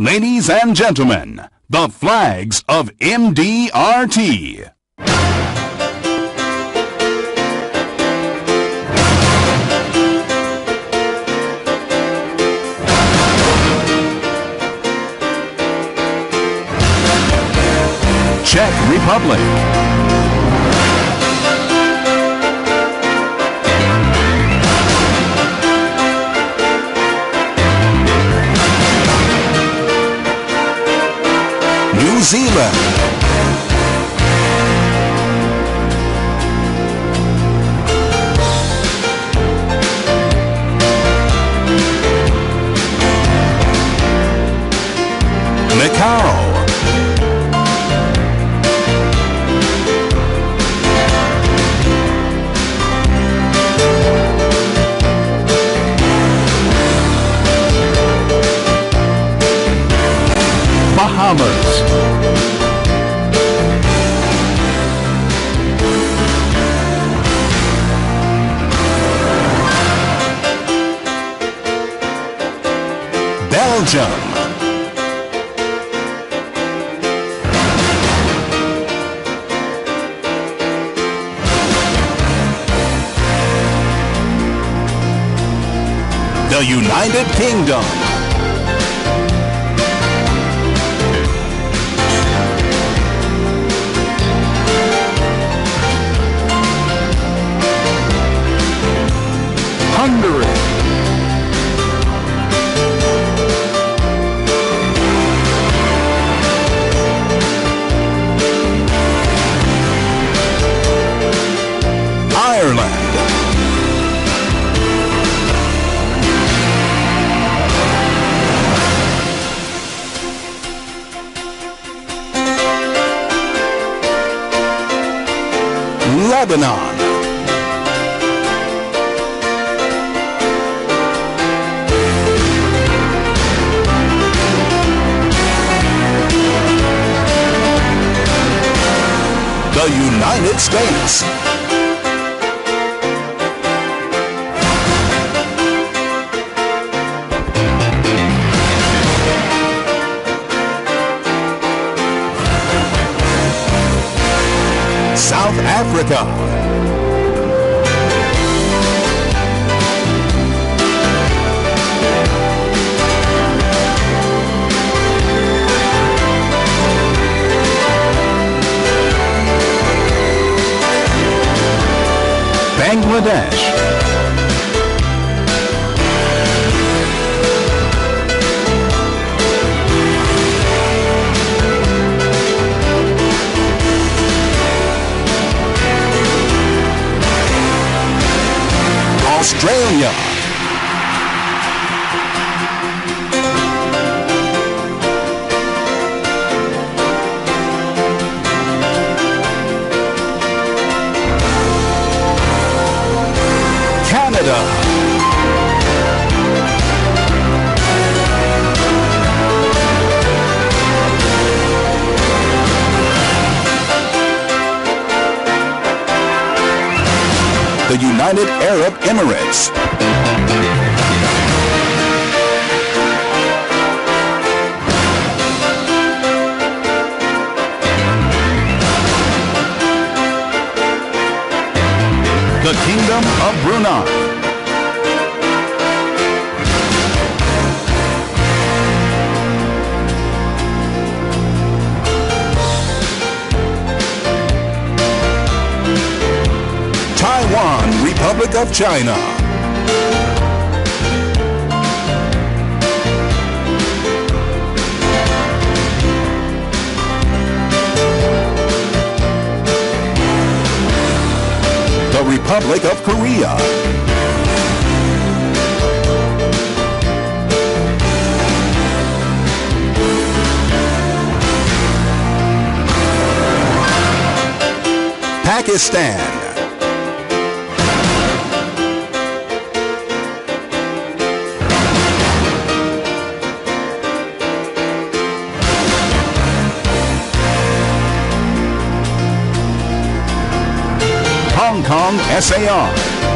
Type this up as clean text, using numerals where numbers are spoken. Ladies and gentlemen, the flags of MDRT. Czech Republic, New Zealand, Macau, Bahamas, Belgium, the United Kingdom, Hungary, Ireland, Lebanon, the United States, South Africa, Bangladesh, Australia, the United Arab Emirates, the Kingdom of Brunei, Republic of China, the Republic of Korea, Pakistan, Hong Kong SAR.